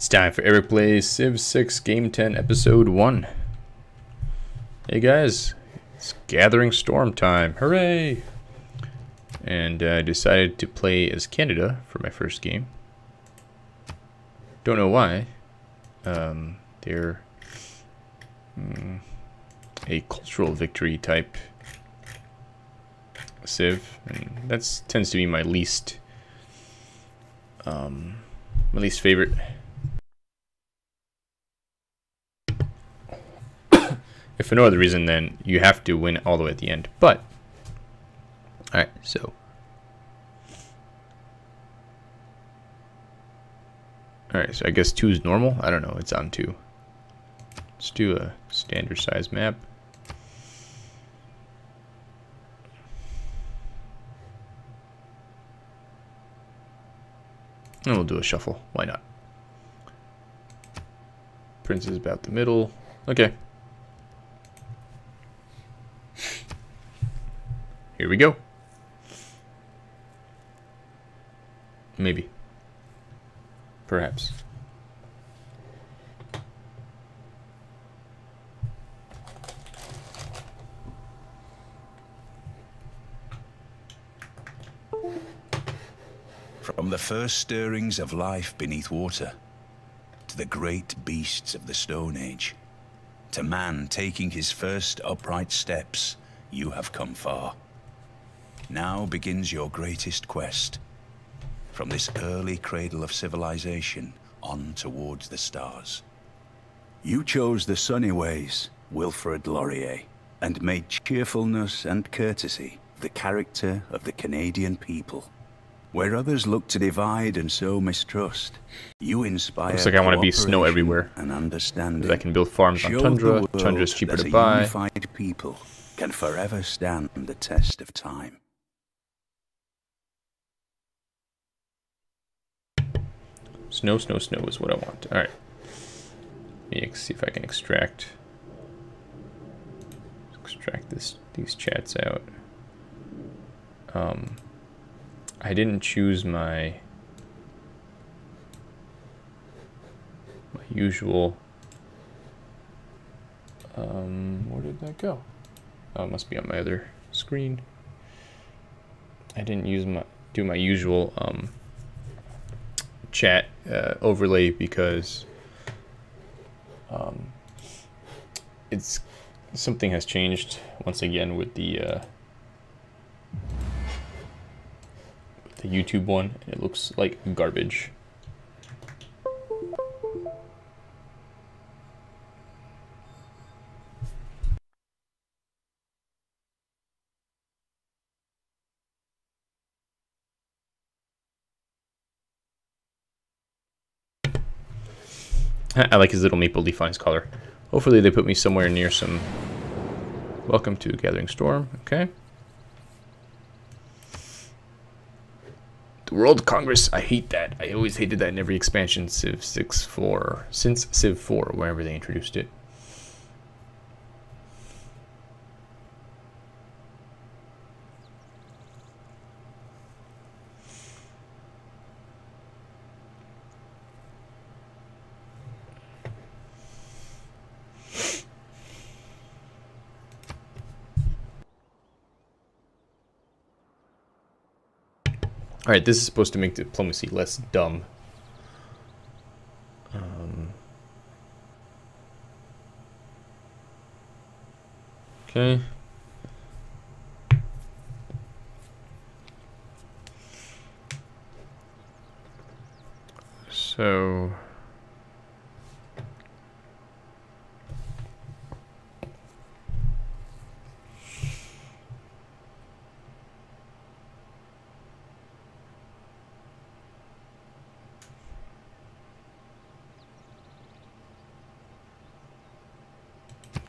It's time for Eric Play, Civ 6, Game 10, Episode 1. Hey guys, it's Gathering Storm time, hooray! And I decided to play as Canada for my first game. Don't know why. They're a cultural victory type Civ, and that tends to be my least favorite. If for no other reason, then you have to win all the way at the end. But, alright, so. Alright, so I guess 2 is normal. I don't know, it's on 2. Let's do a standard size map. And we'll do a shuffle, why not? Prince is about the middle, okay. Here we go. Maybe. Perhaps. From the first stirrings of life beneath water, to the great beasts of the Stone Age, to man taking his first upright steps, you have come far. Now begins your greatest quest, from this early cradle of civilization on towards the stars. You chose the sunny ways, Wilfred Laurier, and made cheerfulness and courtesy the character of the Canadian people. Where others look to divide and sow mistrust, you inspire cooperation. Looks like I want to be snow everywhere, and understanding. Because I can build farms on tundra, tundra's cheaper to buy. A unified people can forever stand the test of time. Snow, snow, snow is what I want. All right. Let me see if I can extract these chats out. I didn't choose my usual. Where did that go? Oh, it must be on my other screen. I didn't do my usual chat overlay because it's something has changed once again with the YouTube one, and it looks like garbage. I like his little maple leaf on his collar. Hopefully they put me somewhere near some... Welcome to Gathering Storm, okay. The World Congress, I hate that. I always hated that in every expansion, Civ 6, 4, since Civ 4, wherever they introduced it. Alright, this is supposed to make diplomacy less dumb. Okay. So...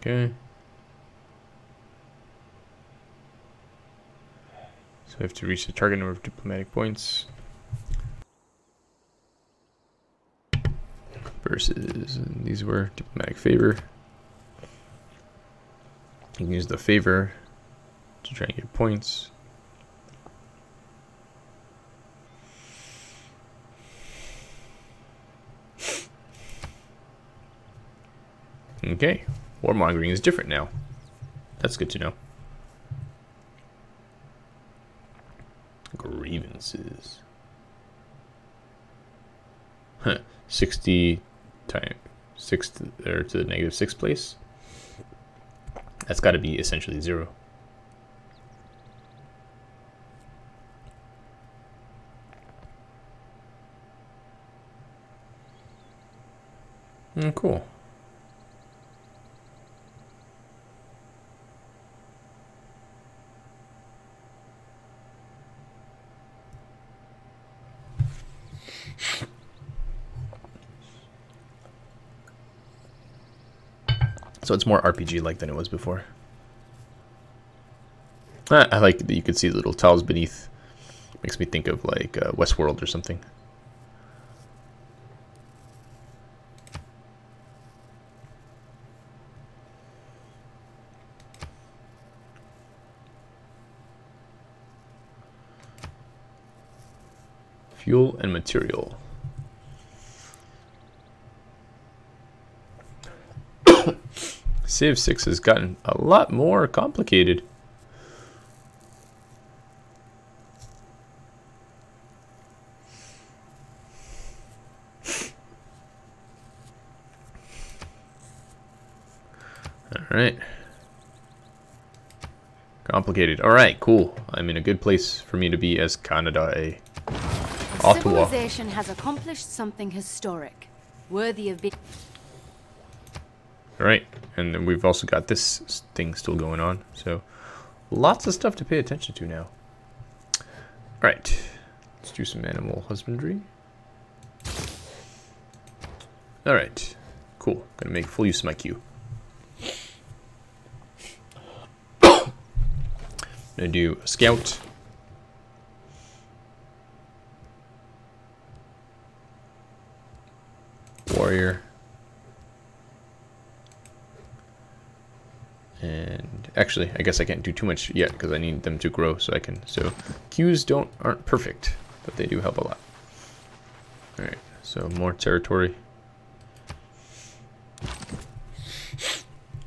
Okay. So I have to reach the target number of diplomatic points versus, and these were diplomatic favor. You can use the favor to try and get points. Okay, warmongering is different now. That's good to know. Grievances. Huh, 60 times 6 or to the negative 6th place. That's got to be essentially zero. Cool. So it's more RPG-like than it was before. I like that you can see the little tiles beneath. Makes me think of like Westworld or something. Fuel and material. Civ 6 has gotten a lot more complicated. All right. Complicated. All right, cool. I'm in a good place for me to be as Canada, Ottawa. Civilization has accomplished something historic, worthy of being. All right, and then we've also got this thing still going on, so lots of stuff to pay attention to now. All right, let's do some animal husbandry. All right, cool. Gonna make full use of my queue. Gonna do a scout. Warrior. And actually, I guess I can't do too much yet because I need them to grow so I can. So queues aren't perfect, but they do help a lot. All right, so more territory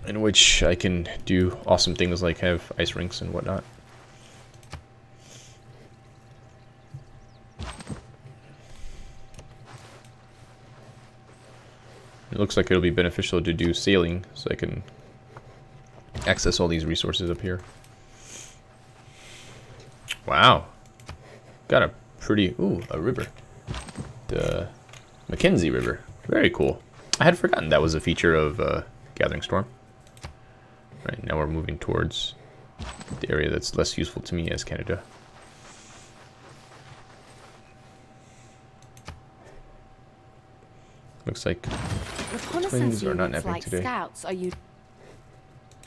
in which I can do awesome things like have ice rinks and whatnot. It looks like it'll be beneficial to do sailing so I can access all these resources up here. Wow, got a pretty a river, the Mackenzie River. Very cool. I had forgotten that was a feature of Gathering Storm. All right, now we're moving towards the area that's less useful to me as Canada. Looks like twins are not napping like today. Scouts, are you?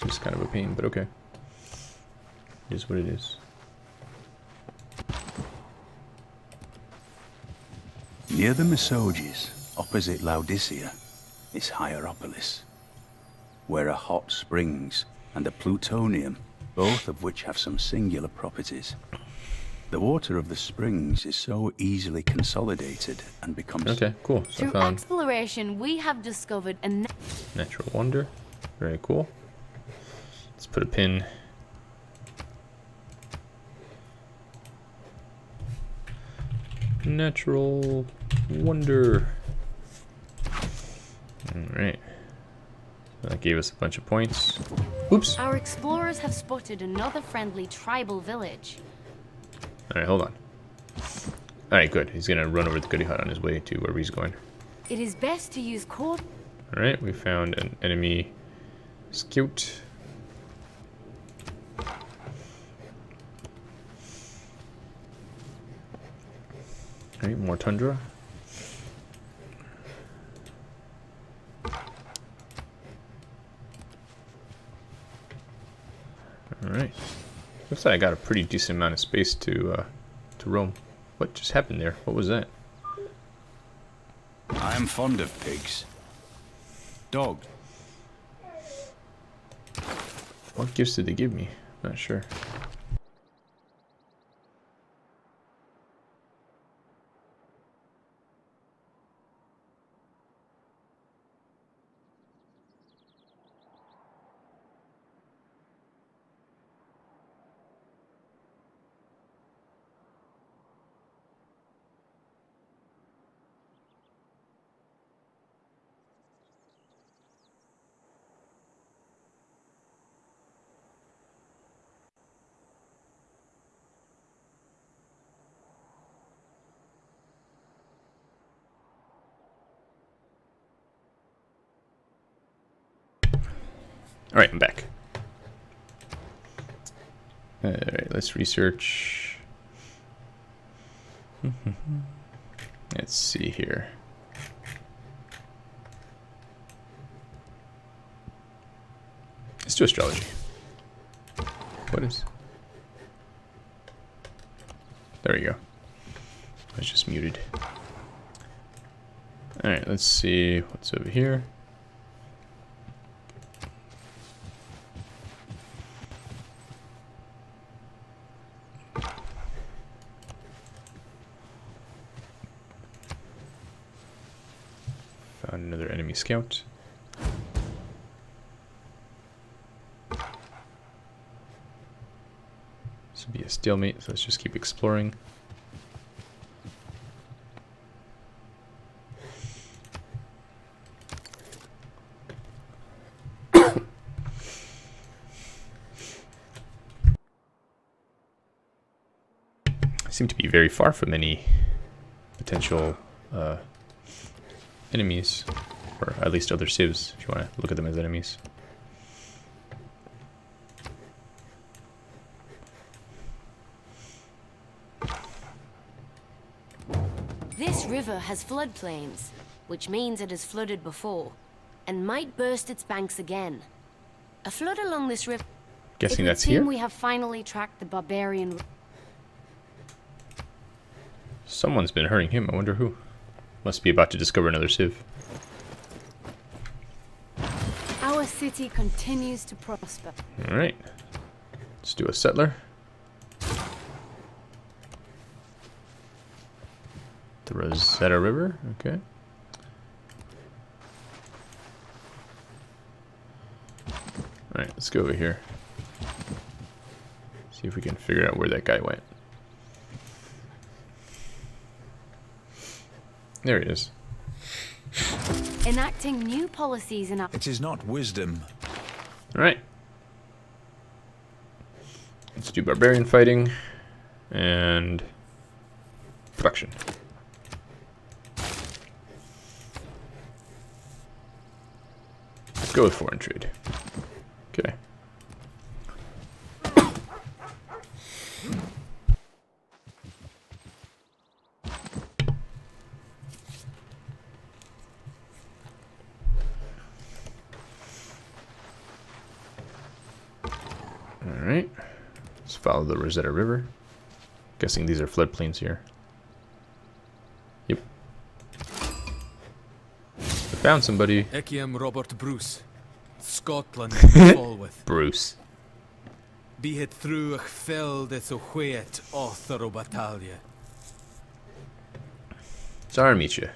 Just kind of a pain, but okay. It is what it is. Near the Misoges, opposite Laodicea, is Hierapolis, where are hot springs and a plutonium, both of which have some singular properties. The water of the springs is so easily consolidated and becomes... Okay, cool. So through exploration, we have discovered a... Natural wonder. Very cool. Let's put a pin. Natural wonder. Alright. That gave us a bunch of points. Oops. Our explorers have spotted another friendly tribal village. Alright, hold on. Alright, good. He's gonna run over the Goody Hut on his way to wherever he's going. It is best to use cord. Alright, we found an enemy scout. All right, more tundra. All right, looks like I got a pretty decent amount of space to roam. What just happened there? What was that? I'm fond of pigs. Dog. What gifts did they give me? Not sure. Alright, I'm back. Alright, let's research. Let's see here. Let's do astrology. What is... There we go. I was just muted. Alright, let's see what's over here. Found another enemy scout. This would be a stalemate, so let's just keep exploring. Seem to be very far from any potential enemies, or at least other civs, if you want to look at them as enemies. This river has floodplains, which means it has flooded before, and might burst its banks again. A flood along this river... Guessing that's here? We have finally tracked the barbarian... Someone's been hurting him, I wonder who. Must be about to discover another civ. Our city continues to prosper. Alright. Let's do a settler. The Rosetta River, okay. Alright, let's go over here. See if we can figure out where that guy went. There it is. Enacting new policies and it is not wisdom. All right. Let's do barbarian fighting and production. Let's go with foreign trade. Okay. Alright, let's follow the Rosetta River. Guessing these are floodplains here. Yep. I found somebody. Ekiam Robert Bruce, Scotland, Falworth. Bruce. Be it through a feld as a wheat author of battalia. Sorry to meet you.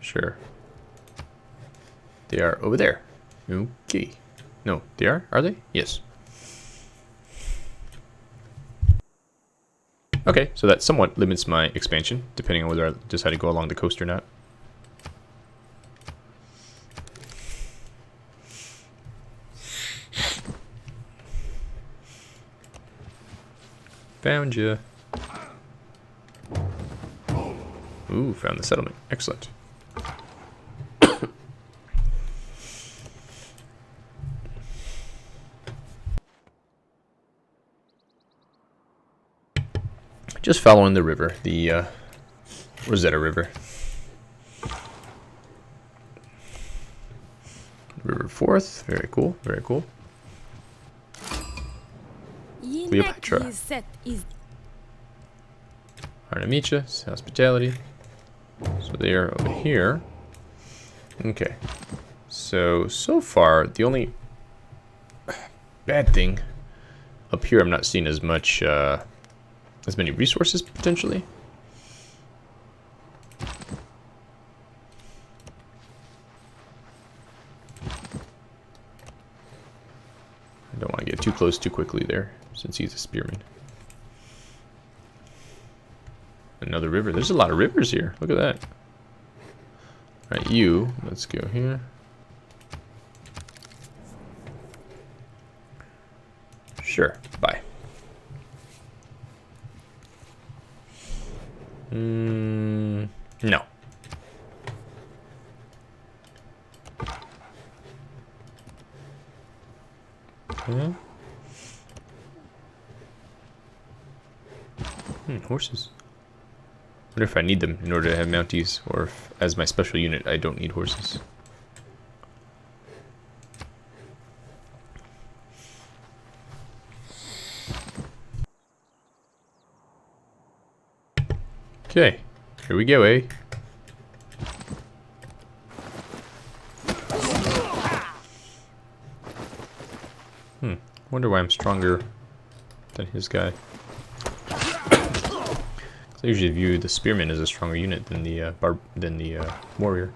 Sure. They are over there. Okay. No, they are? Are they? Yes. Okay, so that somewhat limits my expansion, depending on whether I decide to go along the coast or not. Found you. Ooh, found the settlement. Excellent. Just following the river, the Rosetta River. River Fourth, very cool, very cool. Cleopatra. Arnamicha, hospitality. So they are over here. Okay. So far, the only bad thing up here, I'm not seeing as much. As many resources, potentially. I don't want to get too close too quickly there, since he's a spearman. Another river. There's a lot of rivers here. Look at that. All right, you. Let's go here. Sure. Bye. No. Horses. I wonder if I need them in order to have Mounties, or if, as my special unit, I don't need horses. Okay, here we go, eh? Wonder why I'm stronger than his guy. I usually view the spearman as a stronger unit than the warrior.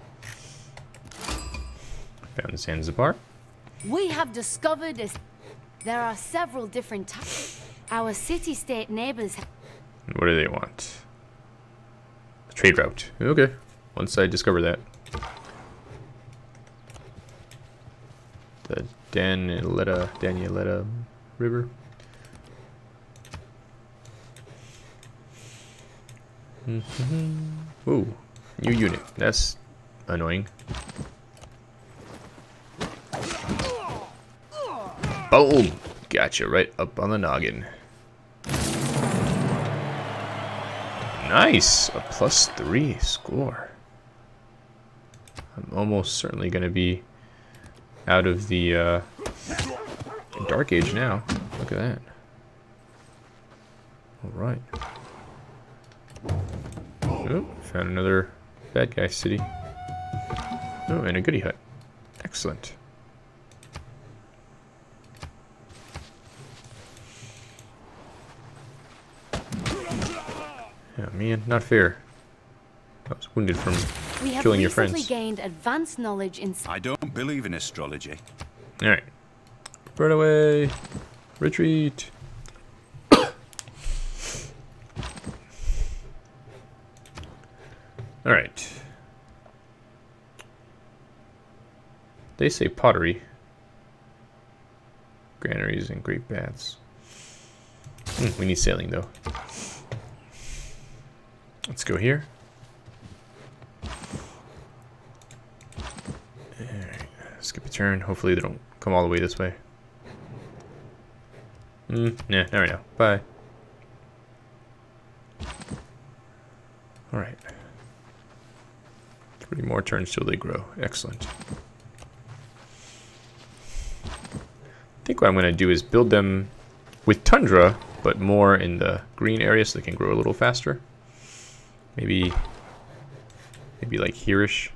Found Zanzibar. We have discovered there are several different types. Our city-state neighbors. What do they want? The trade route. Okay. Once I discover that. The Danileta River. Ooh, new unit. That's annoying. Boom! Gotcha right up on the noggin. Nice! A +3 score. I'm almost certainly going to be out of the Dark Age now. Look at that. Alright. Oh, found another bad guy city. Oh, and a goodie hut. Excellent. Oh man, not fair. I was wounded from killing your friends. We have recently gained advanced knowledge in... I don't believe in astrology. Alright. Run away. Retreat. Alright. They say pottery. Granaries and great baths. We need sailing though. Let's go here. Alright, skip a turn. Hopefully they don't come all the way this way. Nah, there we go. Bye. Alright. 3 more turns till they grow. Excellent. I think what I'm going to do is build them with tundra, but more in the green area so they can grow a little faster. Maybe like here-ish.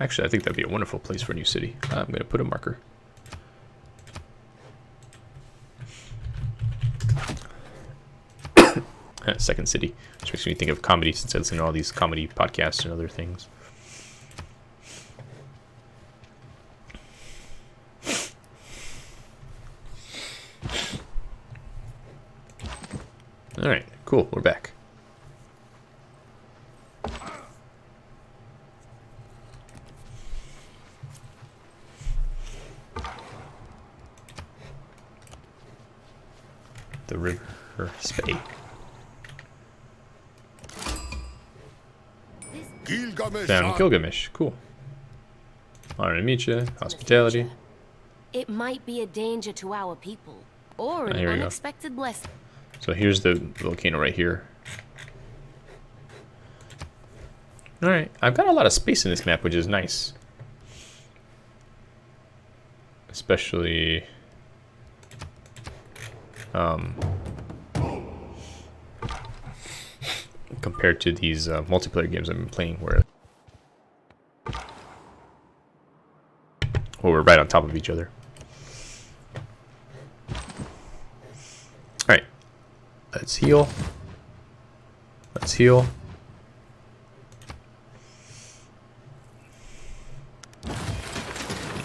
Actually, I think that'd be a wonderful place for a new city. I'm going to put a marker. Second City, which makes me think of comedy since I listen to all these comedy podcasts and other things. Alright, cool, we're back. The river spade. Found Gilgamesh, cool. Honor to meet you, hospitality. It might be a danger to our people, or an unexpected blessing. So here's the volcano right here. Alright, I've got a lot of space in this map, which is nice. Especially... compared to these multiplayer games I've been playing where we're right on top of each other. Alright. Let's heal. Let's heal.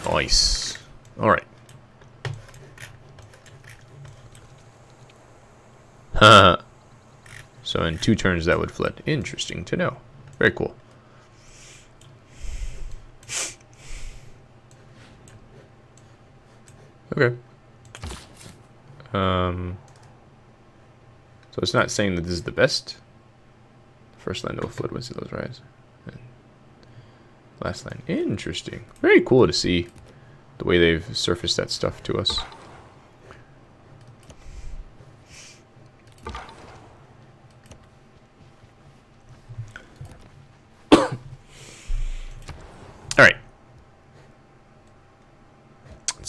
Nice. Alright. Huh. So in 2 turns that would flood. Interesting to know. Very cool. Okay. So it's not saying that this is the best. First line will flood when sea levels rise. And last line. Interesting. Very cool to see the way they've surfaced that stuff to us.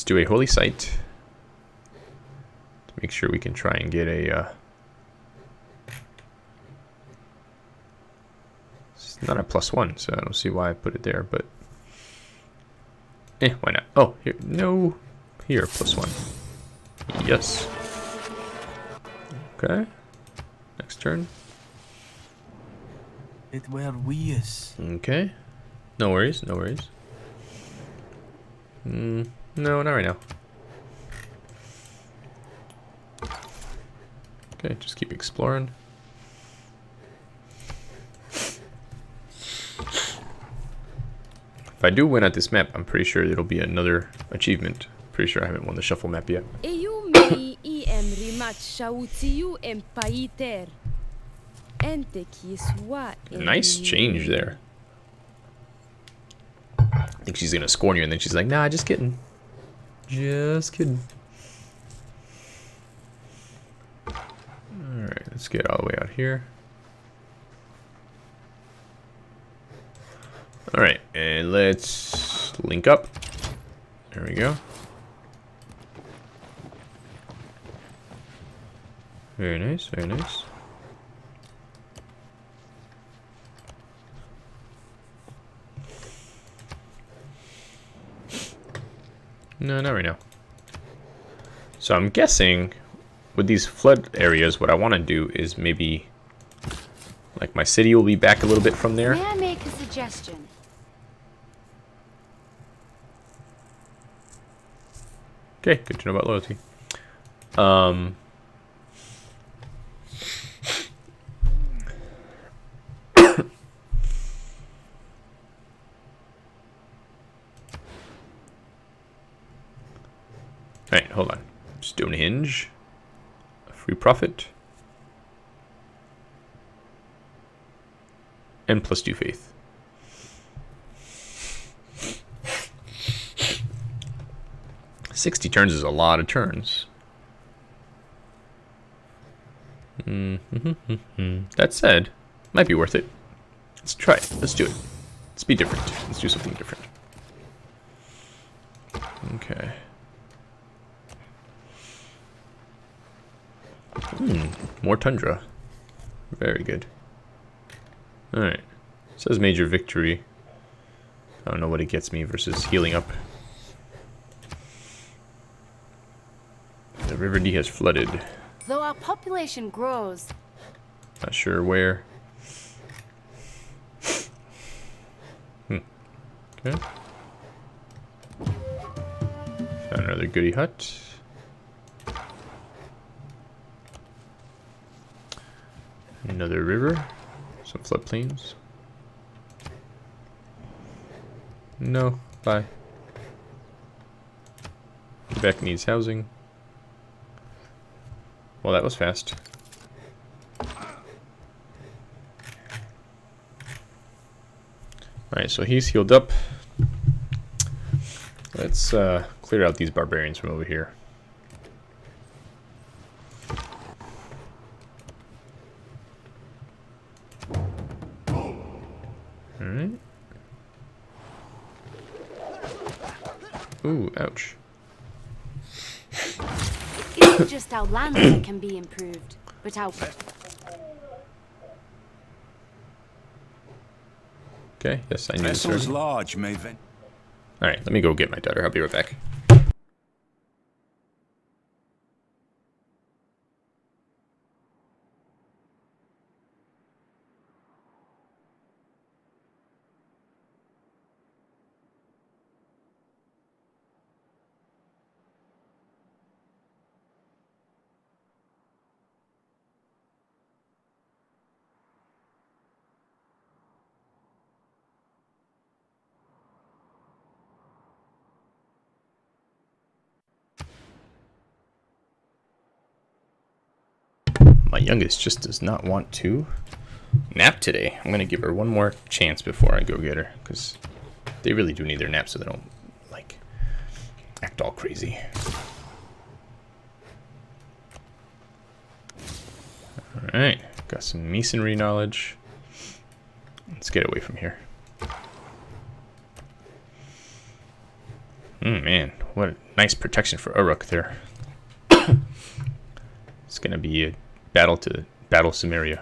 Let's do a holy site to make sure we can try and get a... it's not a +1, so I don't see why I put it there, but... eh, why not? Oh, here, no. Here, +1. Yes. Okay. Next turn. It were weird. Okay. No worries, no worries. No, not right now. Okay, just keep exploring. If I do win at this map, I'm pretty sure it'll be another achievement. Pretty sure I haven't won the shuffle map yet. Nice change there. I think she's gonna scorn you, and then she's like, "Nah, just kidding, just kidding." All right, let's get all the way out here. All right, and let's link up. There we go. Very nice, very nice. No, not right now. So I'm guessing with these flood areas, what I want to do is maybe like my city will be back a little bit from there. May I make a suggestion? Okay, good to know about loyalty. Alright, hold on. Stonehenge. A free profit. And +2 faith. +60 turns is a lot of turns. That said, might be worth it. Let's try it. Let's do it. Let's be different. Let's do something different. Okay. More tundra. Very good. Alright. Says major victory. I don't know what it gets me versus healing up. The River D has flooded. Though our population grows. Not sure where. Okay. Found another goody hut. Another river, some floodplains. No, bye. Quebec needs housing. Well, that was fast. Alright, so he's healed up. Let's clear out these barbarians from over here. Ooh, ouch. It's just our land that can be improved, but our... Okay, yes, I knew this. Large, Maven. All right, let me go get my daughter. I'll be right back. My youngest just does not want to nap today. I'm gonna give her one more chance before I go get her, because they really do need their nap so they don't like act all crazy. All right, got some masonry knowledge. Let's get away from here. Man, what a nice protection for Uruk there. It's gonna be a battle to battle Sumeria.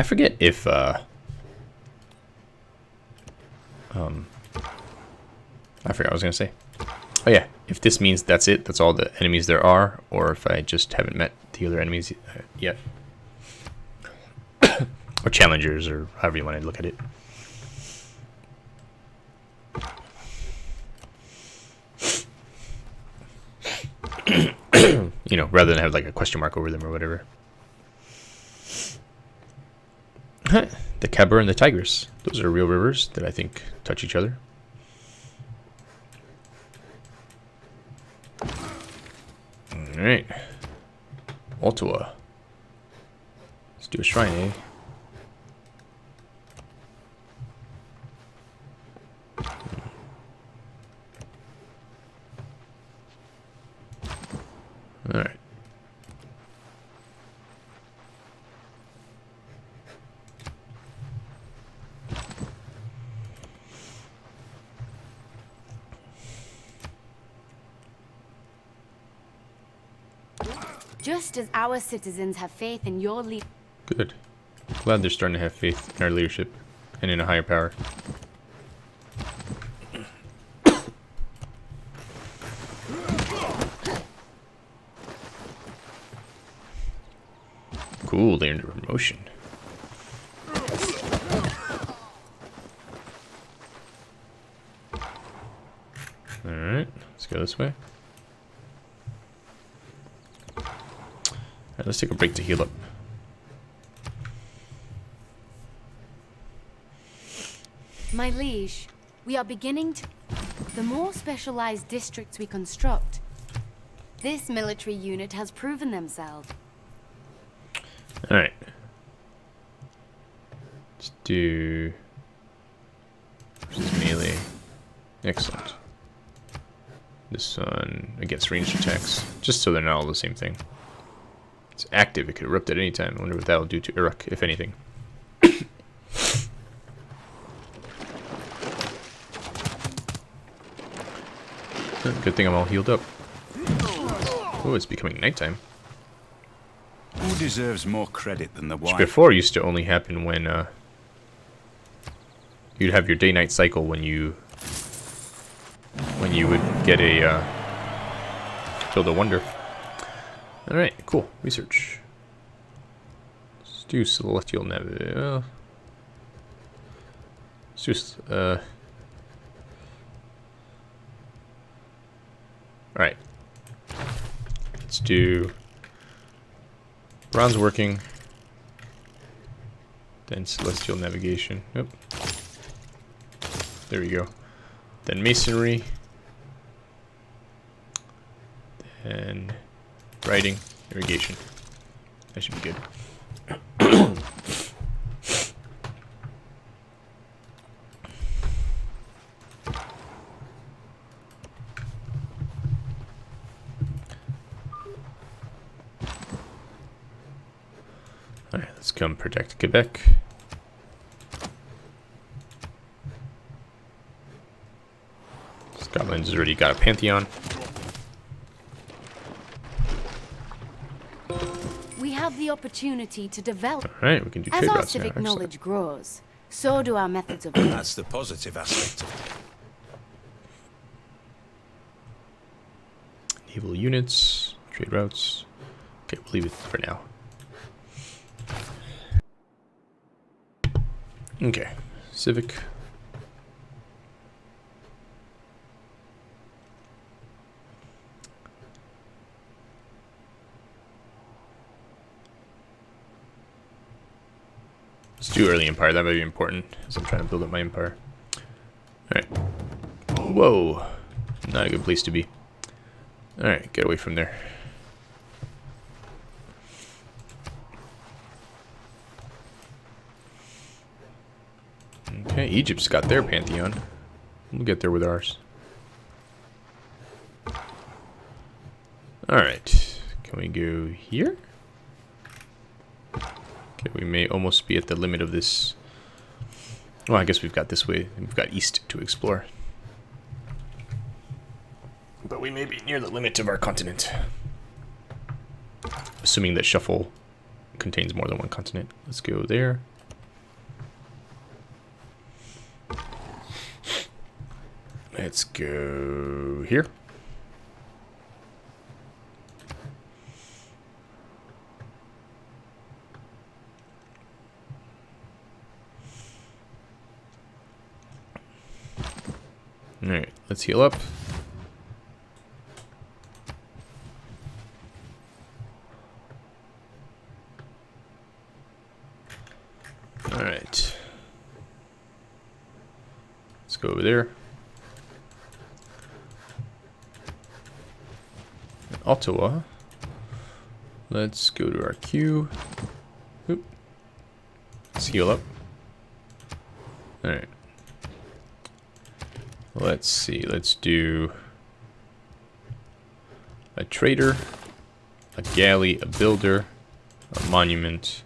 I forget if I forgot what I was gonna say. Oh yeah, if this means that's it, that's all the enemies there are, or if I just haven't met the other enemies yet, or challengers, or however you want to look at it. You know, rather than have like a question mark over them or whatever. The Khabur and the Tigris. Those are real rivers that I think touch each other. Alright. Ottawa. Let's do a shrine, eh? Alright. Just as our citizens have faith in your leadership. Good. Glad they're starting to have faith in our leadership and in a higher power. Cool, they earned a promotion. Alright, let's go this way. Let's take a break to heal up. My liege, we are beginning to... The more specialized districts we construct, this military unit has proven themselves. Alright. Let's do... versus melee. Excellent. This one against ranged attacks, just so they're not all the same thing. It's active, it could erupt at any time. I wonder what that'll do to Uruk, if anything. Good thing I'm all healed up. Oh, it's becoming nighttime. Who deserves more credit than the wife? Which before used to only happen when you'd have your day-night cycle when you would get a build a wonder. Alright, cool. Research. Let's do Celestial Nebula. Let's just, alright. Let's do bronze working. Then Celestial Navigation. Nope. There we go. Then Masonry. Then... writing, irrigation. That should be good. Alright, let's come protect Quebec. Scotland's already got a pantheon. Opportunity to develop. All right, we can do trade routes now. As our civic knowledge grows, so do our methods of. That's the positive aspect. Naval units, trade routes. Okay, we'll leave it for now. Okay, civic. Let's do early empire, that might be important as I'm trying to build up my empire. Alright. Whoa. Not a good place to be. Alright, get away from there. Egypt's got their pantheon. We'll get there with ours. Alright. Can we go here? Okay, we may almost be at the limit of this. Well, I guess we've got this way. We've got east to explore. But we may be near the limit of our continent. Assuming that shuffle contains more than one continent. Let's go there. Let's go here. All right, let's heal up. All right. Let's go over there. Ottawa. Let's go to our queue. Oop. Let's heal up. All right. Let's see. Let's do a trader, a galley, a builder, a monument,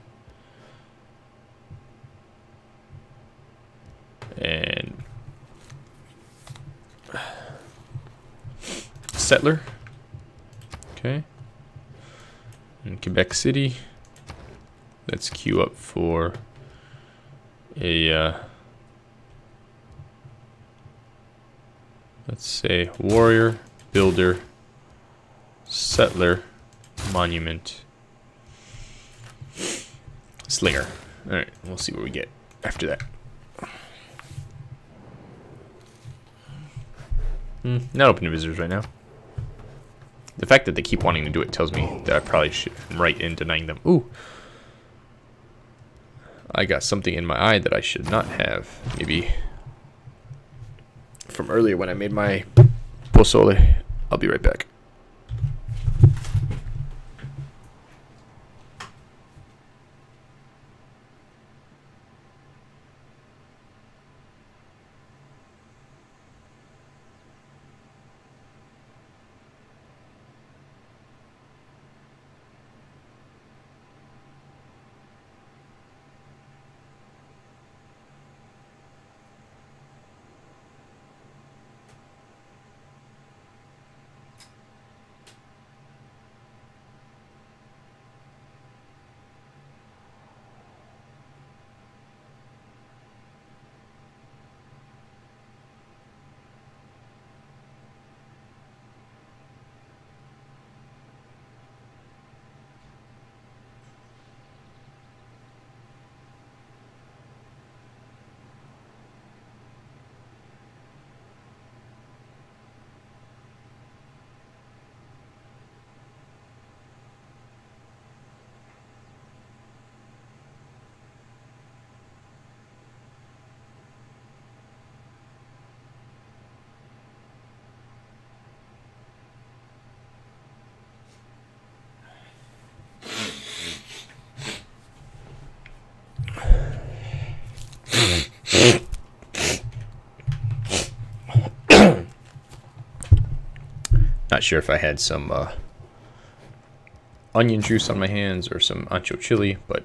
and settler. Okay. In Quebec City, let's queue up for a, let's say warrior, builder, settler, monument, slinger. All right, we'll see what we get after that. Not open to visitors right now. The fact that they keep wanting to do it tells me that I probably should am right in denying them. Ooh. I got something in my eye that I should not have. Maybe from earlier when I made my pozole. I'll be right back. Not sure if I had some onion juice on my hands or some ancho chili, but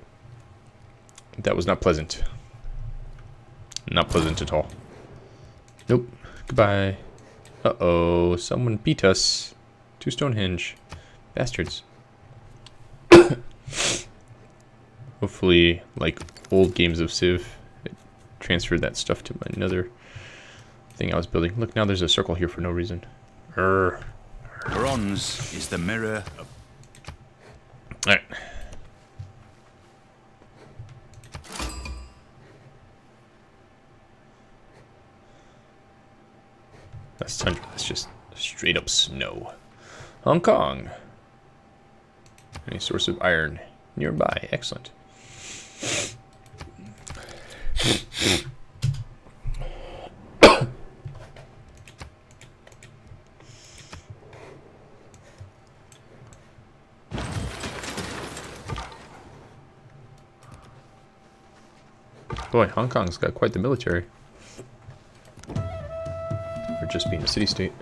that was not pleasant. Not pleasant at all. Nope. Goodbye. Uh-oh. Someone beat us to Stonehenge. Bastards. Hopefully, like old games of Civ, it transferred that stuff to another thing I was building. Look, now there's a circle here for no reason. Urgh. Bronze is the mirror of... Alright. That's tundra. That's just straight up snow. Hong Kong. Any source of iron nearby. Excellent. Boy, Hong Kong's got quite the military. just being a city-state.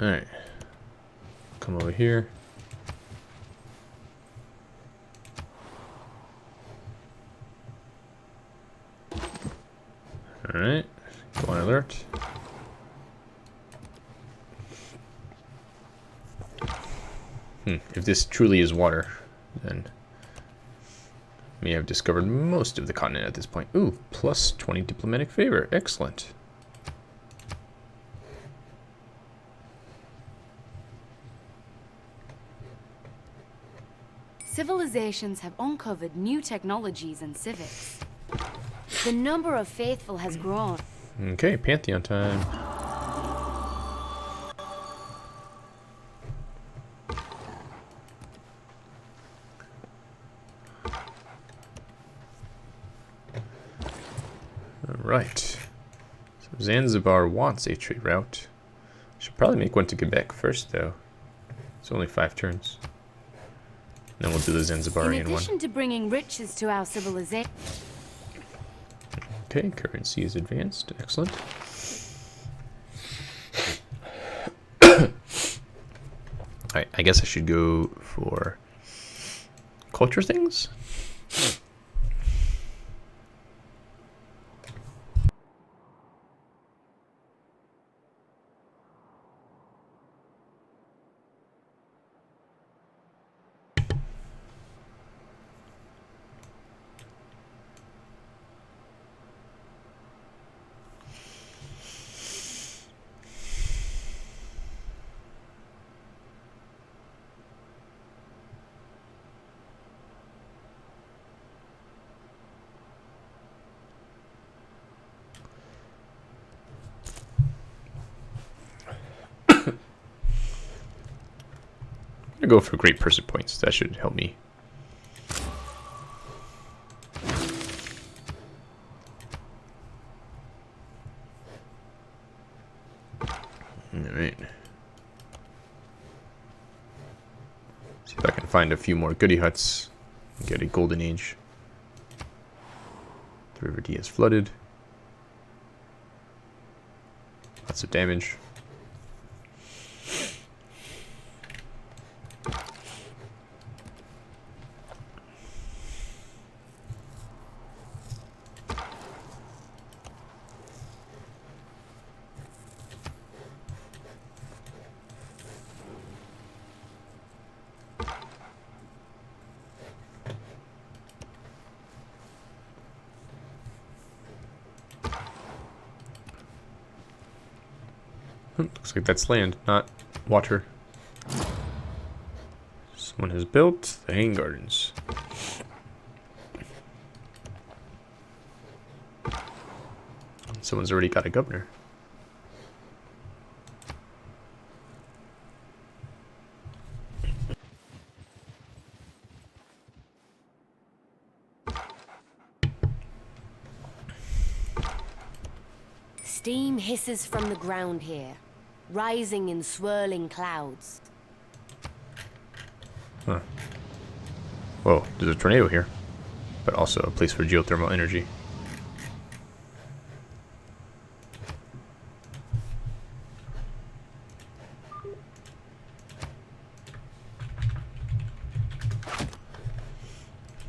Alright. Come over here. Alright. Go on alert. If this truly is water, then we have discovered most of the continent at this point. Ooh, plus 20 diplomatic favor. Excellent. Civilizations have uncovered new technologies and civics. The number of faithful has grown. Okay, Pantheon time. Right, so Zanzibar wants a trade route. Should probably make one to Quebec first, though. It's only 5 turns. Then we'll do the Zanzibarian one. In addition to bringing riches to our civilization. Okay, currency is advanced. Excellent. All right, I guess I should go for culture things. Go for great person points. That should help me. All right. See if I can find a few more goody huts and get a golden age. The River D is flooded. Lots of damage. Looks like that's land, not water. Someone has built the Hanging Gardens. Someone's already got a governor. Steam hisses from the ground here, rising in swirling clouds. Huh. Whoa, there's a tornado here, but also a place for geothermal energy.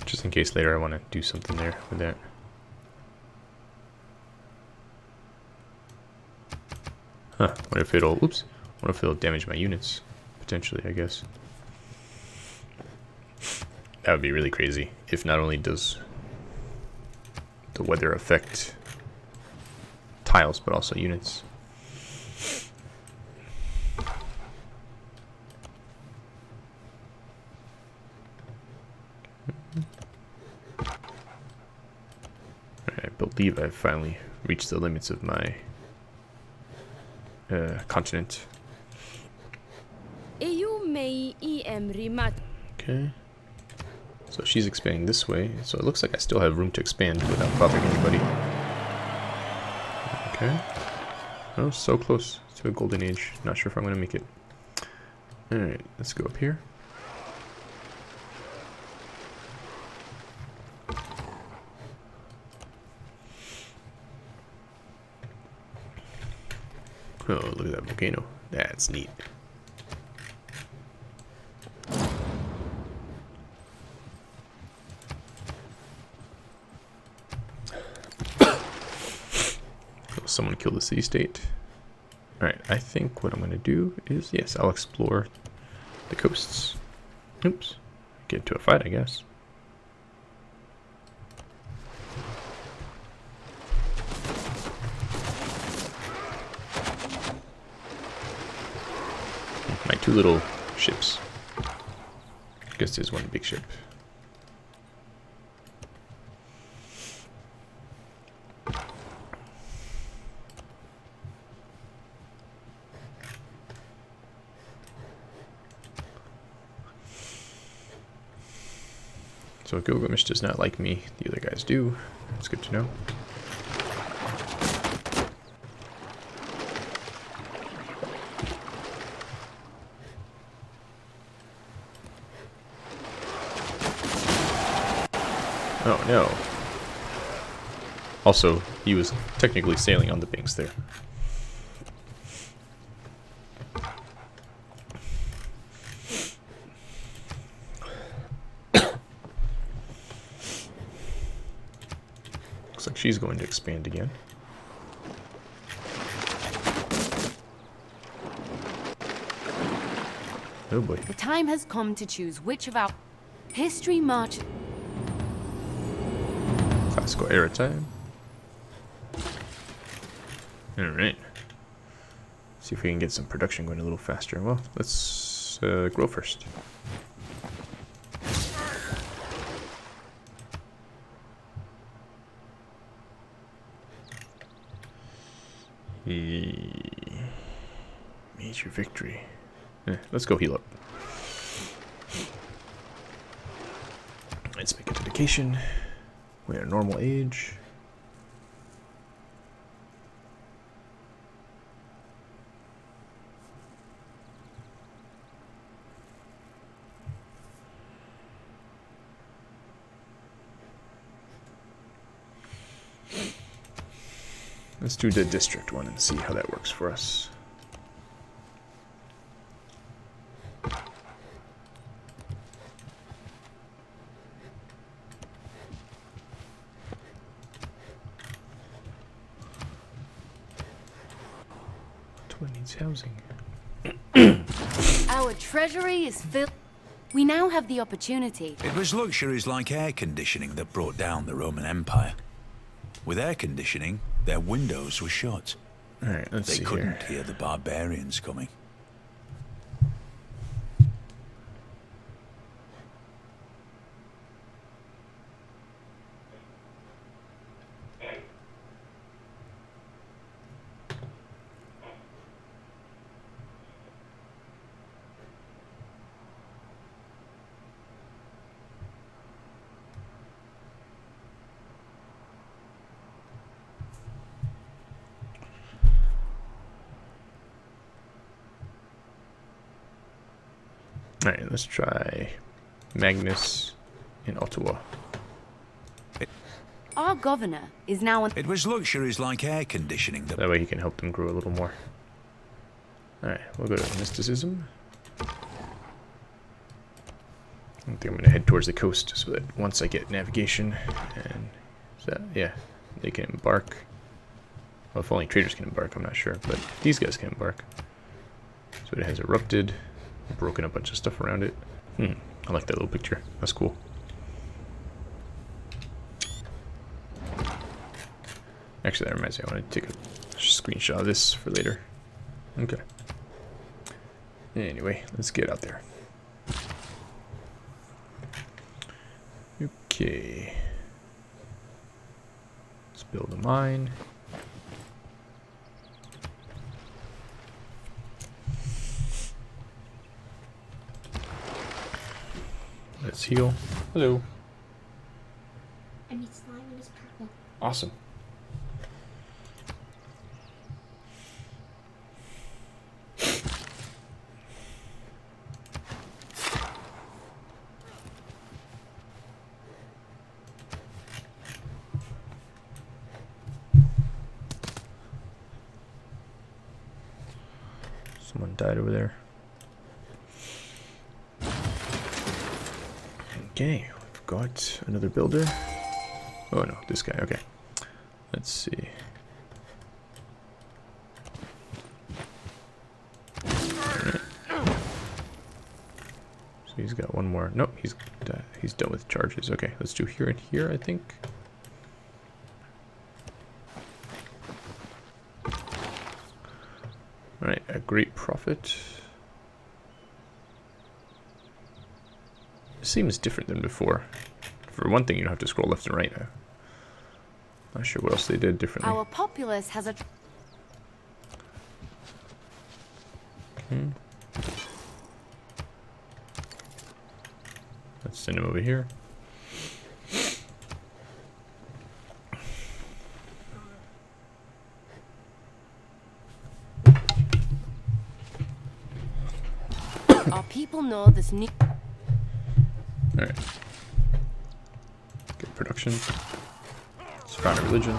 Just in case later I want to do something there with that. Huh, what if it'll, oops, what if it'll damage my units? Potentially, I guess. That would be really crazy, if not only does the weather affect tiles, but also units. I believe I've finally reached the limits of my continent. Okay. So she's expanding this way, so it looks like I still have room to expand without bothering anybody. Okay. Oh, so close to a golden age. Not sure if I'm gonna make it. Alright, let's go up here. Oh, look at that volcano. That's neat. Someone killed the sea state. Alright, I think what I'm going to do is, yes, I'll explore the coasts. Oops. Get into a fight, I guess. My two little ships. I guess there's one big ship. So Gilgamesh does not like me, the other guys do. It's good to know. Oh no. Also, he was technically sailing on the banks there. She's going to expand again. Oh boy. The time has come to choose which of our history march. Classical era time. Alright. See if we can get some production going a little faster. Well, let's grow first. Major victory. Let's go heal up. Let's make a dedication. We're at normal age. Let's do the district one and see how that works for us. What needs housing? Our treasury is filled. We now have the opportunity. It was luxuries like air conditioning that brought down the Roman Empire. With air conditioning, their windows were shut. All right, let's see. They couldn't hear the barbarians coming. Alright, let's try Magnus in Ottawa. Our governor is now on. It was luxuries like air conditioning. That way you can help them grow a little more. Alright, we'll go to mysticism. I think I'm going to head towards the coast so that once I get navigation and yeah, they can embark. Well, if only traders can embark, I'm not sure, but these guys can embark. So it has erupted. Broken a bunch of stuff around it. I like that little picture. That's cool. Actually, that reminds me. I want to take a screenshot of this for later. Okay. Anyway, let's get out there. Okay. Let's build a mine. Let's heal. Hello. I need slime and it's purple. Awesome. Someone died over there. Okay, we've got another builder. Oh no, this guy, okay. Let's see. So he's got one more. Nope, he's done with charges. Okay, let's do here and here, I think. Alright, a great profit. Seems different than before. For one thing, you don't have to scroll left and right now. Not sure what else they did differently. Our populace has a. Okay. Let's send him over here. Our people know this new. All right. Good production. Let's find a religion.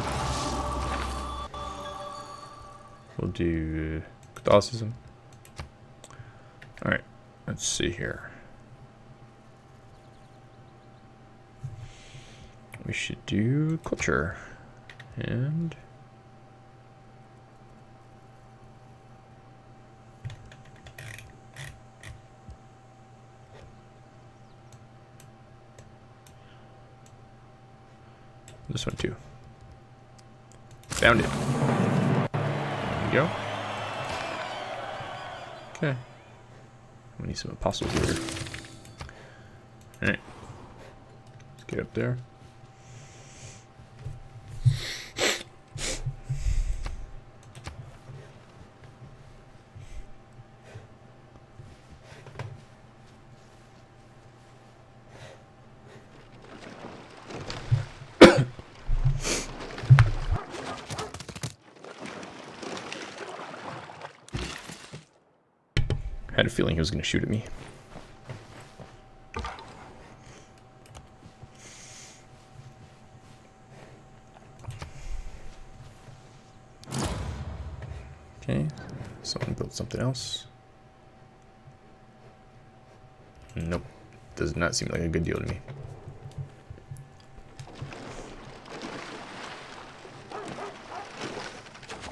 We'll do Catholicism. All right. Let's see here. We should do culture and. This one too. Found it. There we go. Okay. We need some apostles here. Alright. Let's get up there. I had a feeling he was going to shoot at me. Okay, someone built something else. Nope, does not seem like a good deal to me.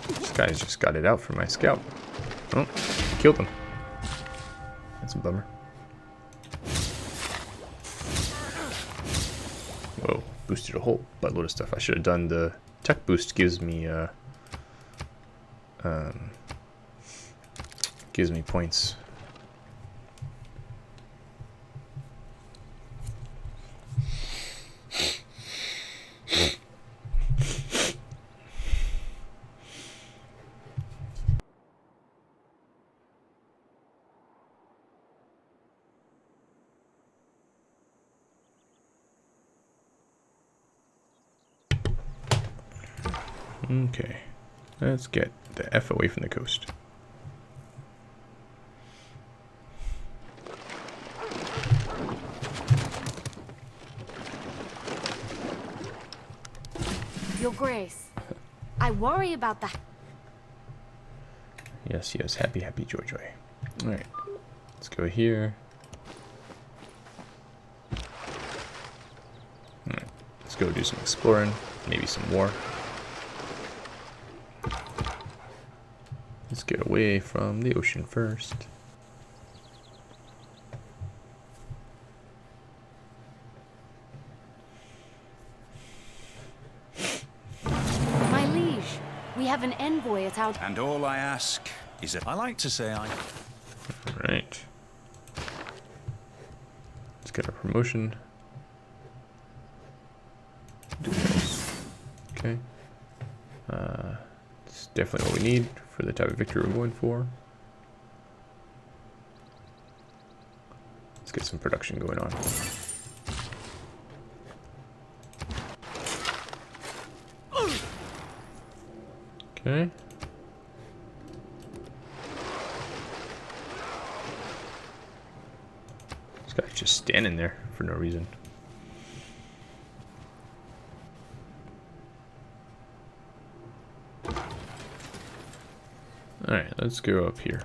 This guy's just got it out for my scout. Oh, killed him. That's a bummer. Whoa, boosted a whole buttload of stuff. I should have done the tech boost. Gives me points. Okay, let's get the F away from the coast. Your Grace, I worry about that. Yes, yes, happy, happy, joy, joy. All right, let's go here. All right, let's go do some exploring, maybe some war. Let's get away from the ocean first. My liege, we have an envoy at our... And all I ask is that I like to say I... Alright. Let's get a promotion. Okay. It's definitely what we need for the type of victory we're going for. Let's get some production going on. Okay. This guy's just standing there for no reason. Alright, let's go up here.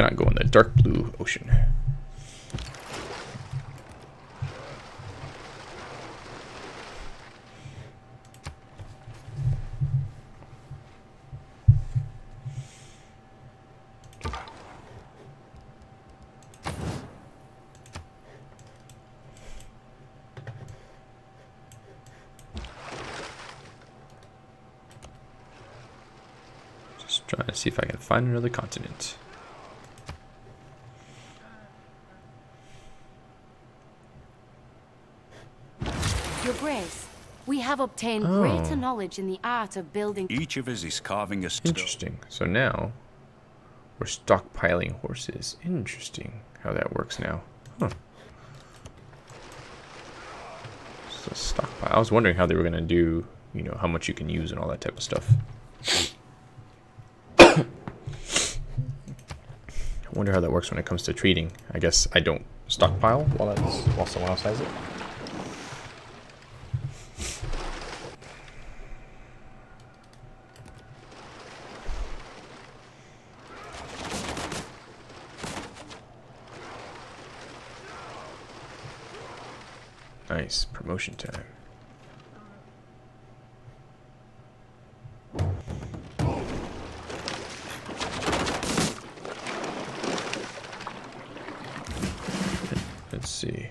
cannot go in the dark blue ocean. Trying to see if I can find another continent. Your Grace, we have obtained greater knowledge in the art of building. Each of us is carving a stone. Interesting. So now we're stockpiling horses. Interesting how that works now. Huh. So stockpile. I was wondering how they were going to do, you know, how much you can use and all that type of stuff. I wonder how that works when it comes to trading. I guess I don't stockpile while someone else has it. Nice, promotion time. See.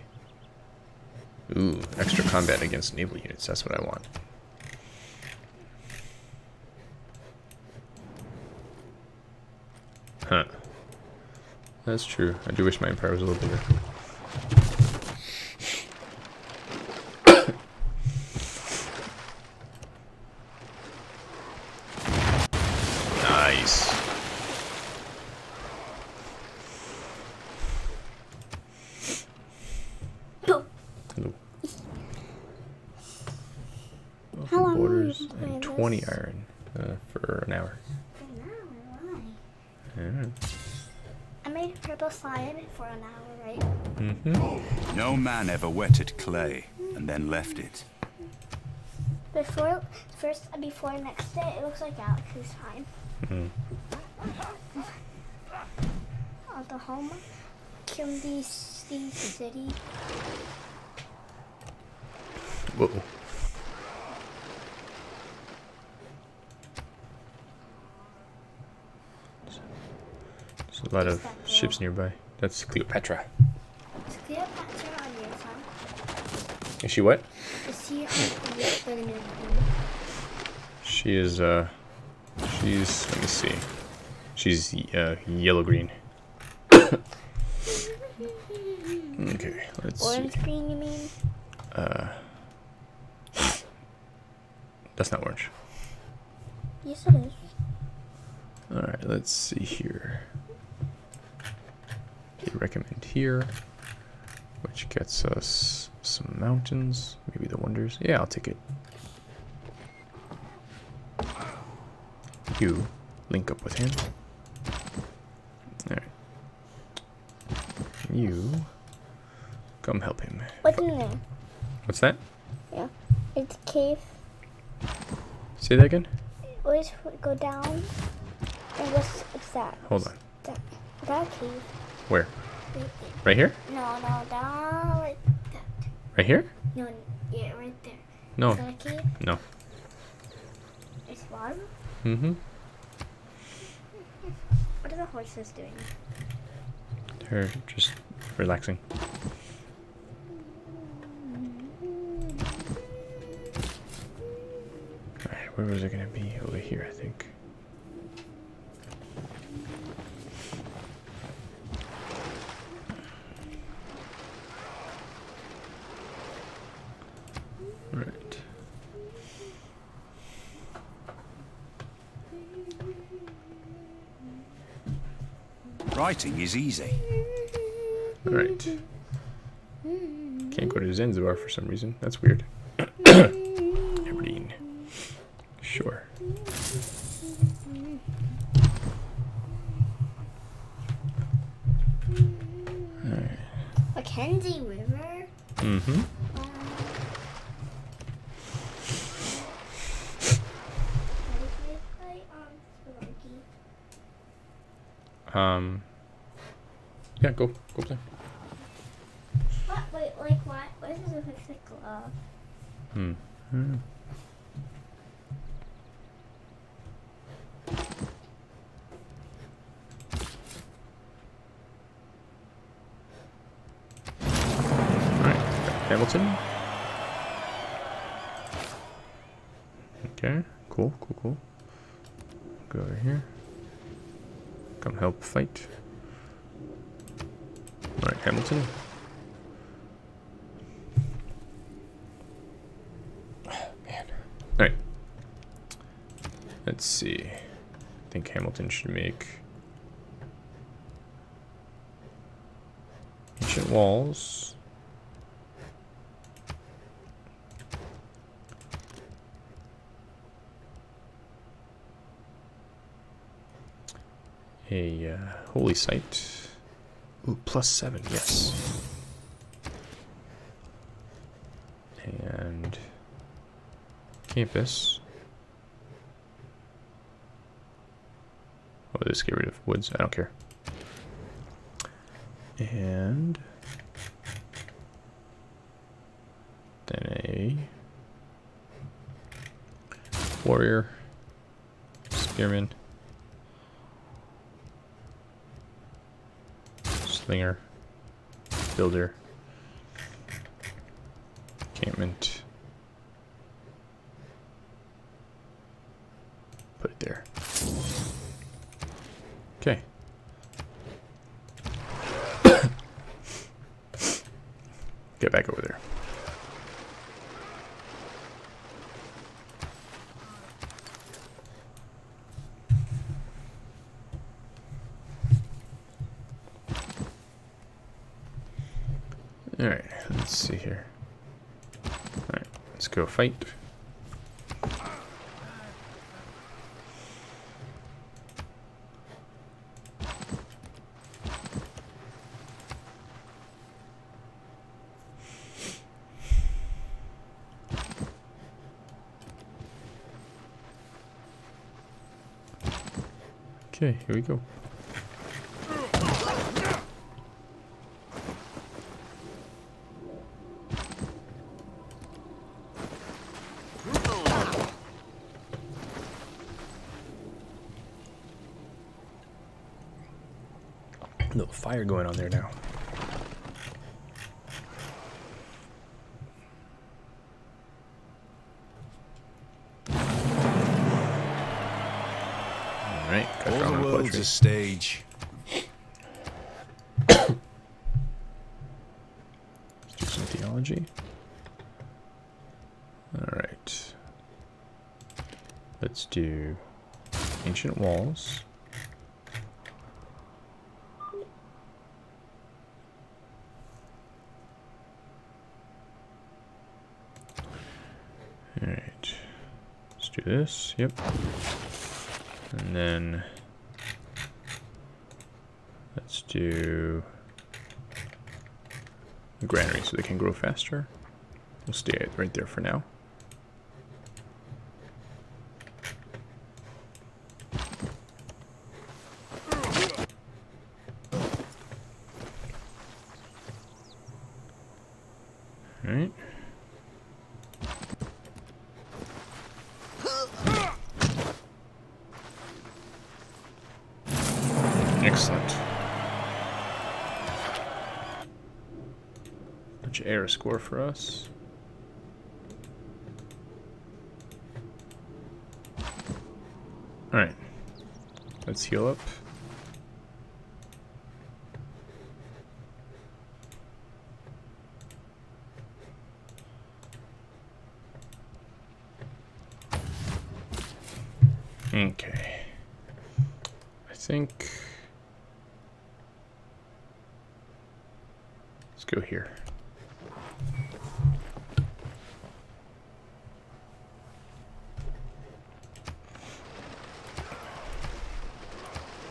Ooh, extra combat against naval units. That's what I want. Huh. That's true. I do wish my empire was a little bigger. Never wetted clay and then left it. Before next day, it looks like Alex's time. Mm-hmm. Oklahoma, kill these city. Whoa. There's a lot of ships nearby. That's Cleopatra. It's Cleopatra. Is she what? She is, she's, let me see. She's, yellow-green. Okay, let's see. Orange green, you mean? That's not orange. Yes, it is. Alright, let's see here. They recommend here, which gets us some mountains, maybe the wonders. Yeah, I'll take it. You link up with him. Alright. You come help him. What's in there? What's that? Yeah. It's a cave. Say that again? Always go down. And what's that? Hold on. That cave. Where? Right here? No, down like that. Right here? No, yeah, right there. No. Is that a cave? No. It's warm? Mm-hmm. What are the horses doing? They're just relaxing. Alright, where was it gonna be? Over here, I think. Writing is easy. Alright. Can't go to Zanzibar for some reason. That's weird. Aberdeen. Sure. Alright. Mackenzie River? Mm-hmm. Yeah, go. Go play. What? Wait, like what? What is this with the glove? Hmm. Hmm. Hamilton. Okay, cool, cool, cool. Go over here. Come help fight. Alright, Hamilton. Oh, man. Alright. Let's see. I think Hamilton should make ancient walls. A holy site. Ooh, +7, yes. And campus. Oh, let's get rid of woods. I don't care. And then a warrior, spearman. Slinger, builder, encampment, put it there. Okay. Get back over there. Go fight. Okay, here we go. Fire going on there now. All right, all the world's a stage. Let's do some theology. All right, let's do ancient walls. This, yep, and then let's do the granary so they can grow faster. We'll stay right there for now. All right. Air score for us. All right, let's heal up. Okay, I think let's go here.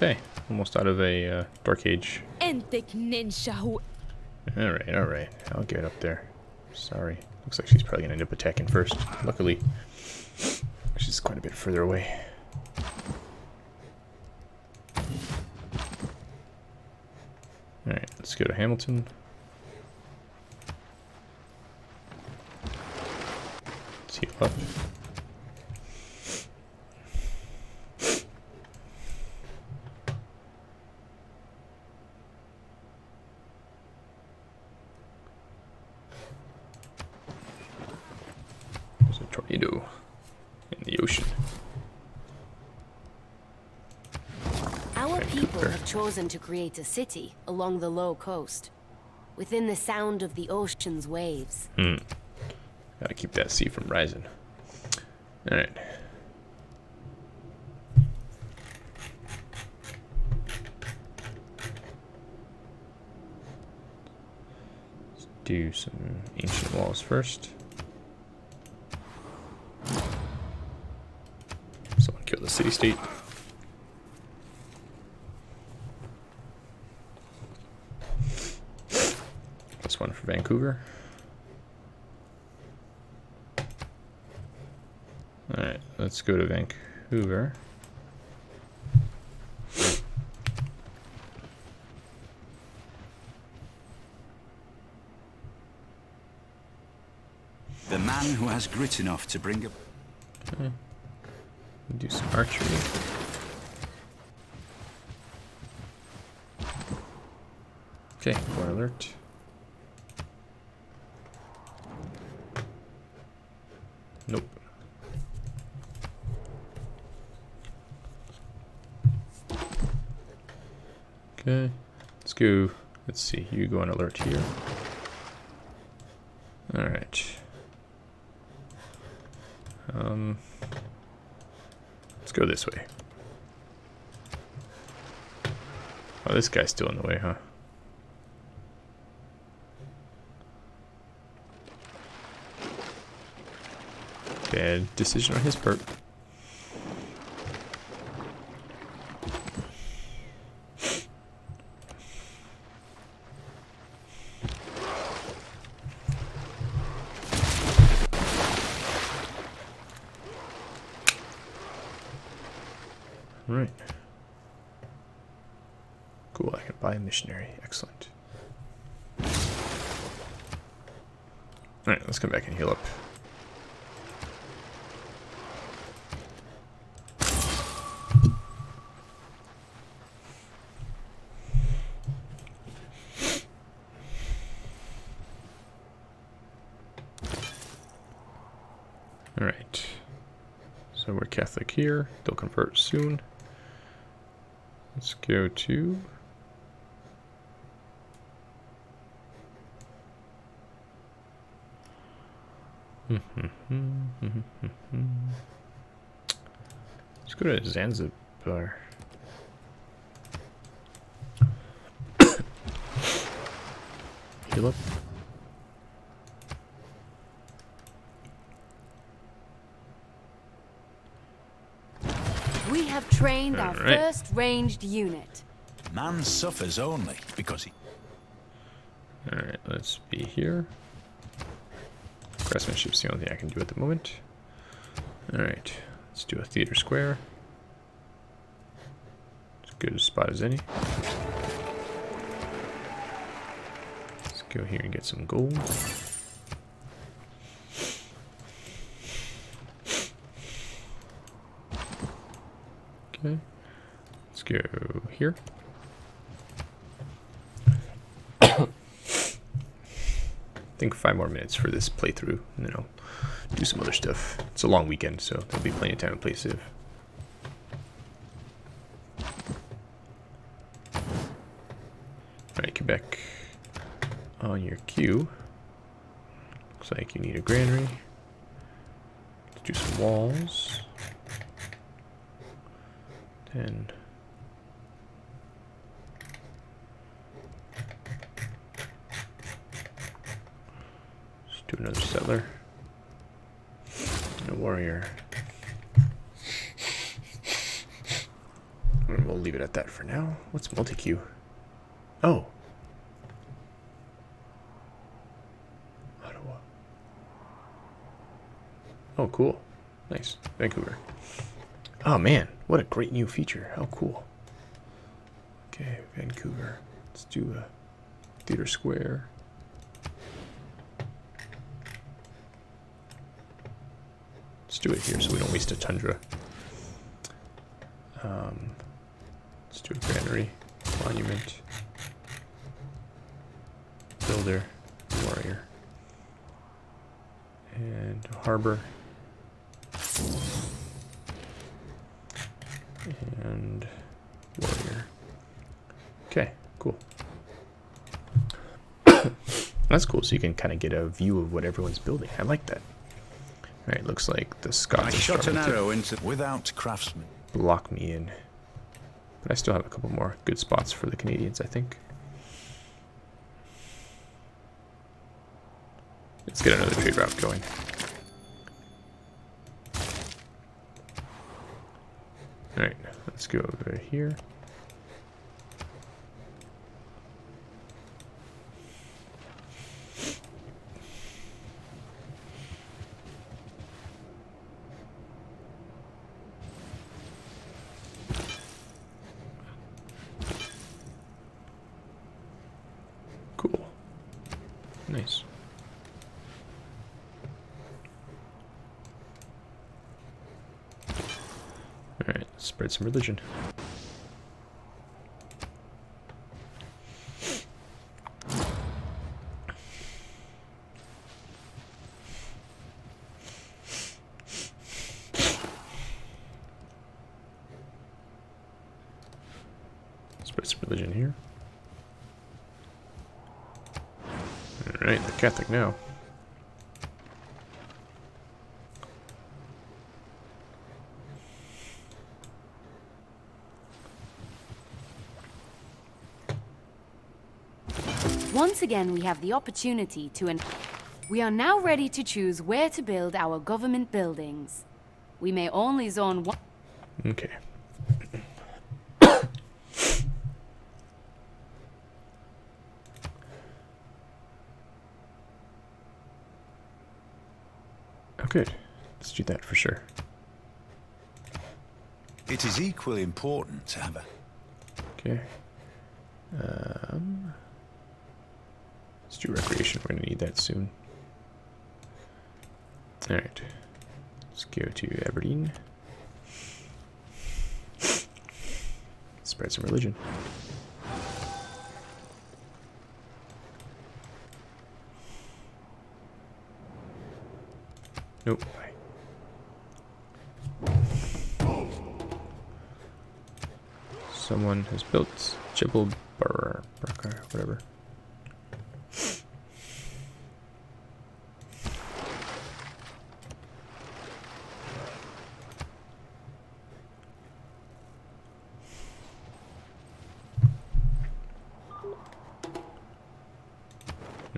Okay, almost out of a dark age. Alright, I'll get up there. Sorry. Looks like she's probably gonna end up attacking first. Luckily, she's quite a bit further away. Alright, Let's go to Hamilton. Let's heal up. There's a tornado in the ocean. Chosen to create a city along the low coast, within the sound of the ocean's waves. Gotta keep that sea from rising. All right. Let's do some ancient walls first. Someone kill the city-state. One for Vancouver. All right, let's go to Vancouver. The man who has grit enough to bring up. Okay. Do some archery. Okay, war alert. Nope. Okay, let's go. Let's see, you go on alert here. Alright. Let's go this way. Oh, this guy's still in the way, huh? Bad decision on his part. All right. Cool, I can buy a missionary. Excellent. All right, let's come back and heal up. Catholic here, they'll convert soon. Let's go to let's go to Zanzibar. Heal up. Trained our first ranged unit. Man suffers only because he. All right, let's be here. Craftsmanship's the only thing I can do at the moment. All right, let's do a theater square. As good a spot as any. Let's go here and get some gold. Okay, let's go here. I think 5 more minutes for this playthrough, and then I'll do some other stuff. It's a long weekend, so there'll be plenty of time to play Civ. Alright, Quebec, on your queue. Looks like you need a granary. Let's do some walls. 10. Let's do another settler and a warrior. And we'll leave it at that for now. What's multi-queue? Oh. Ottawa. Oh, cool. Nice. Vancouver. Oh man, what a great new feature. How cool. Okay, Vancouver. Let's do a Theater Square. Let's do it here so we don't waste a tundra. Let's do a granary, monument, builder, warrior, and a harbor, and warrior. Okay, cool. That's cool, so you can kind of get a view of what everyone's building. I like that. All right, looks like the Scots are starting to without craftsmen block me in. But I still have a couple more good spots for the Canadians, I think. Let's get another trade route going. All right, let's go over here. Spread some religion. Spread some religion here. Alright, they're Catholic now. Once again, we have the opportunity to... We are now ready to choose where to build our government buildings. We may only zone one... Okay. Oh, good. Let's do that for sure. It is equally important to have a... Okay. Let's do recreation, we're going to need that soon. Alright, let's go to Aberdeen. Spread some religion. Nope. Someone has built Jebel Barkar, whatever.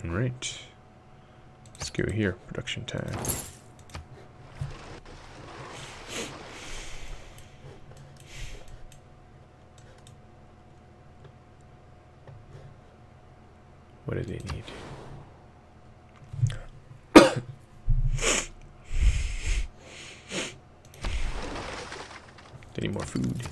Alright, let's go here, production time. What do they need? They need more food.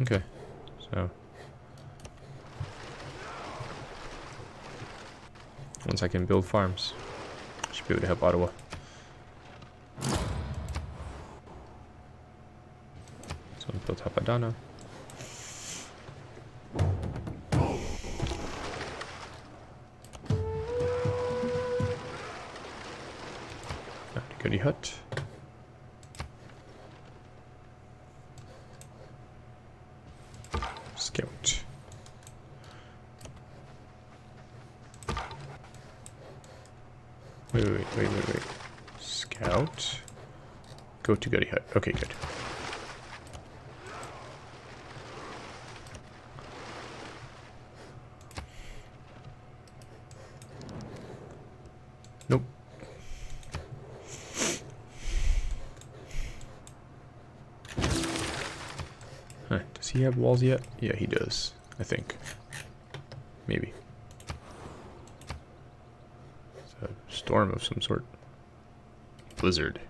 Okay, so once I can build farms, I should be able to help Ottawa. So I'm built Hapadana. Goody Hut. Scout. Wait. Scout. Go to Goody Hut. Okay, good. Nope. Huh, does he have walls yet? Yeah, he does, I think. Maybe. It's a storm of some sort. Blizzard.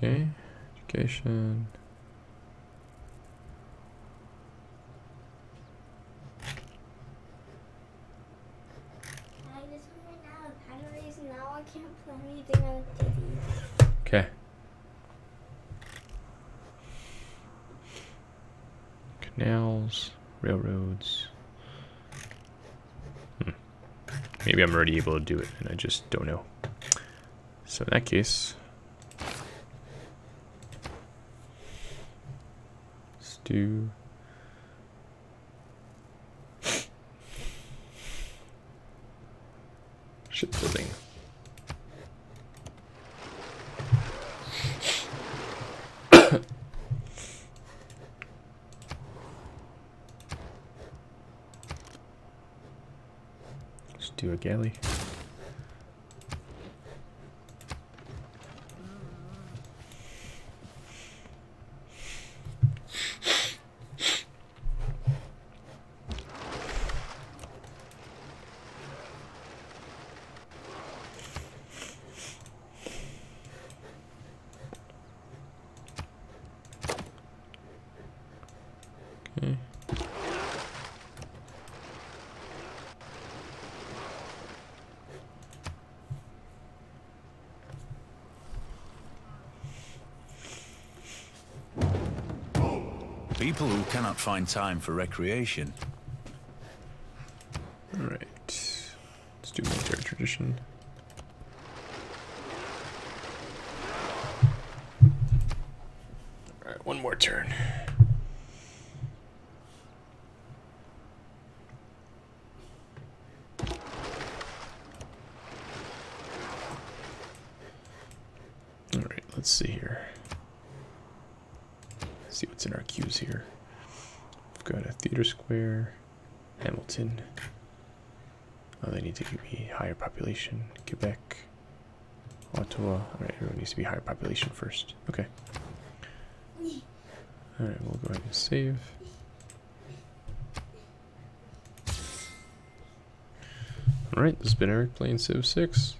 Okay, education. Okay. Canals, railroads. Maybe I'm already able to do it and I just don't know. So in that case, do shipbuilding. Let's do a galley. People who cannot find time for recreation. All right, let's do military tradition. All right, one more turn. All right, let's see here. See what's in our queues here. We've got a theater square, Hamilton. Oh, they need to be higher population. Quebec, Ottawa. All right, everyone needs to be higher population first. Okay. All right, we'll go ahead and save. All right, this has been Eric playing Civ 6.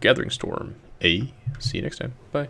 Gathering Storm. See you next time. Bye.